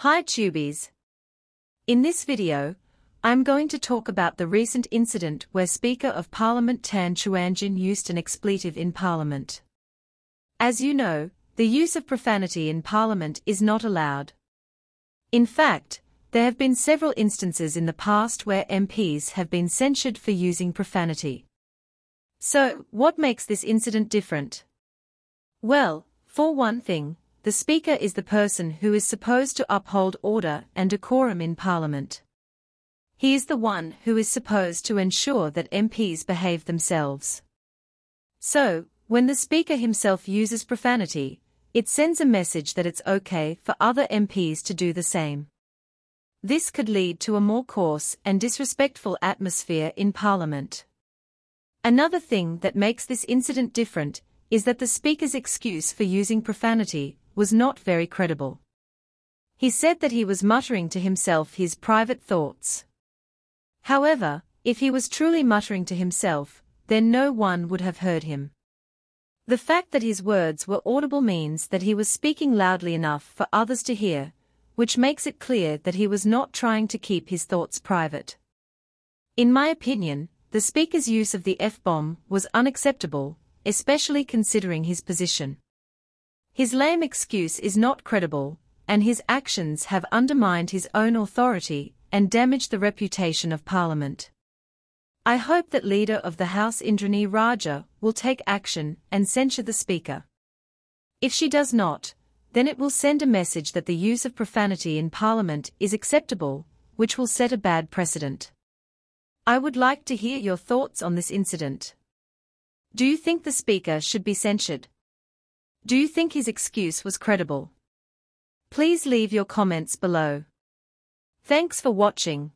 Hi Tubies. In this video, I'm going to talk about the recent incident where Speaker of Parliament Tan Chuan-Jin used an expletive in Parliament. As you know, the use of profanity in Parliament is not allowed. In fact, there have been several instances in the past where MPs have been censured for using profanity. So, what makes this incident different? Well, for one thing, the Speaker is the person who is supposed to uphold order and decorum in Parliament. He is the one who is supposed to ensure that MPs behave themselves. So, when the Speaker himself uses profanity, it sends a message that it's okay for other MPs to do the same. This could lead to a more coarse and disrespectful atmosphere in Parliament. Another thing that makes this incident different is that the Speaker's excuse for using profanity was not very credible. He said that he was muttering to himself his private thoughts. However, if he was truly muttering to himself, then no one would have heard him. The fact that his words were audible means that he was speaking loudly enough for others to hear, which makes it clear that he was not trying to keep his thoughts private. In my opinion, the Speaker's use of the F-bomb was unacceptable, especially considering his position. His lame excuse is not credible, and his actions have undermined his own authority and damaged the reputation of Parliament. I hope that Leader of the House Indranee Rajah will take action and censure the Speaker. If she does not, then it will send a message that the use of profanity in Parliament is acceptable, which will set a bad precedent. I would like to hear your thoughts on this incident. Do you think the Speaker should be censured? Do you think his excuse was credible? Please leave your comments below. Thanks for watching.